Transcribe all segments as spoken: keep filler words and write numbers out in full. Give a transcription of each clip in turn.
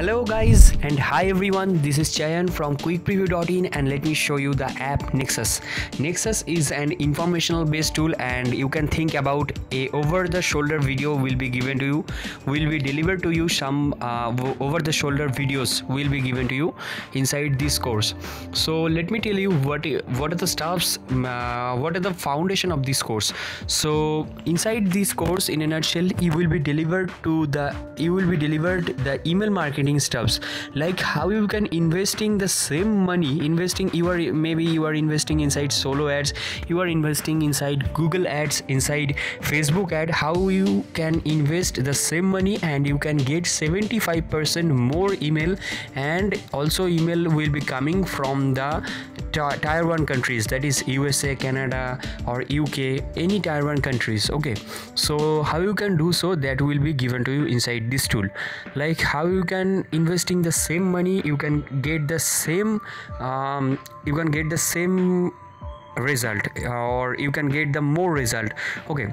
Hello guys and hi everyone, this is Chayan from Quick Preview dot in and let me show you the app Nexus. Nexus is an informational based tool and you can think about a over the shoulder video will be given to you, will be delivered to you, some uh, over the shoulder videos will be given to you inside this course. So let me tell you what, what are the steps, uh, what are the foundation of this course. So inside this course in a nutshell you will be delivered to the, you will be delivered the email marketing stuffs, like how you can investing the same money, investing you are maybe you are investing inside solo ads, you are investing inside Google ads, inside Facebook ad, how you can invest the same money and you can get seventy-five percent more email, and also email will be coming from the tier one countries, that is U S A, Canada or U K, any tier one countries. Okay, so how you can do so, that will be given to you inside this tool, like how you can investing the same money, you can get the same um, you can get the same result or you can get the more result. Okay,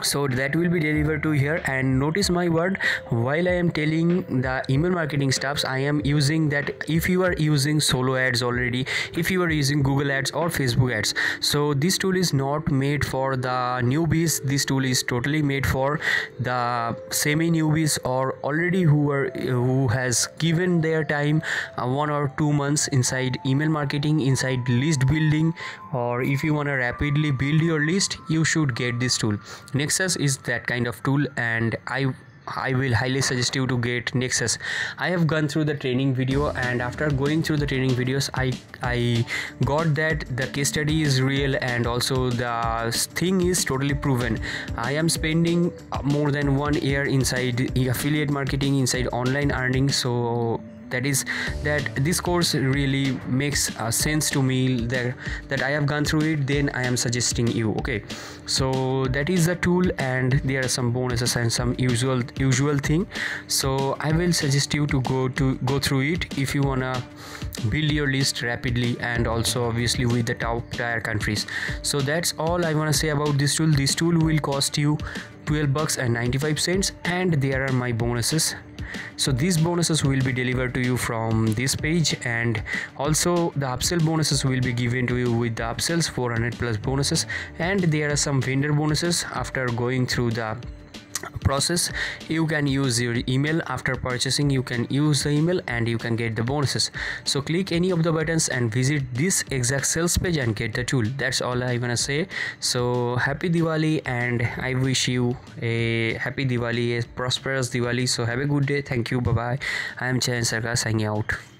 so that will be delivered to here, and notice my word, while I am telling the email marketing stuffs, I am using that if you are using solo ads already, if you are using Google ads or Facebook ads. So this tool is not made for the newbies, this tool is totally made for the semi newbies or already who are who has given their time uh, one or two months inside email marketing, inside list building, or if you want to rapidly build your list, you should get this tool. Next, Nexus is that kind of tool, and I I will highly suggest you to get Nexus. I have gone through the training video, and after going through the training videos I I got that the case study is real and also the thing is totally proven. I am spending more than one year inside affiliate marketing, inside online earning, so that is that this course really makes uh, sense to me, that that I have gone through it, then I am suggesting you. Okay, so that is the tool, and there are some bonuses and some usual usual thing, so I will suggest you to go to go through it if you wanna build your list rapidly and also obviously with the top tier countries. So that's all I wanna say about this tool. This tool will cost you twelve bucks and ninety-five cents, and there are my bonuses. So these bonuses will be delivered to you from this page, and also the upsell bonuses will be given to you with the upsells, four hundred plus bonuses, and there are some vendor bonuses. After going through the process you can use your email, after purchasing you can use the email and you can get the bonuses. So click any of the buttons and visit this exact sales page and get the tool. That's all I wanna say. So happy Diwali, and I wish you a happy Diwali, a prosperous Diwali. So have a good day. Thank you, bye bye. I am Chayan Sarga signing out.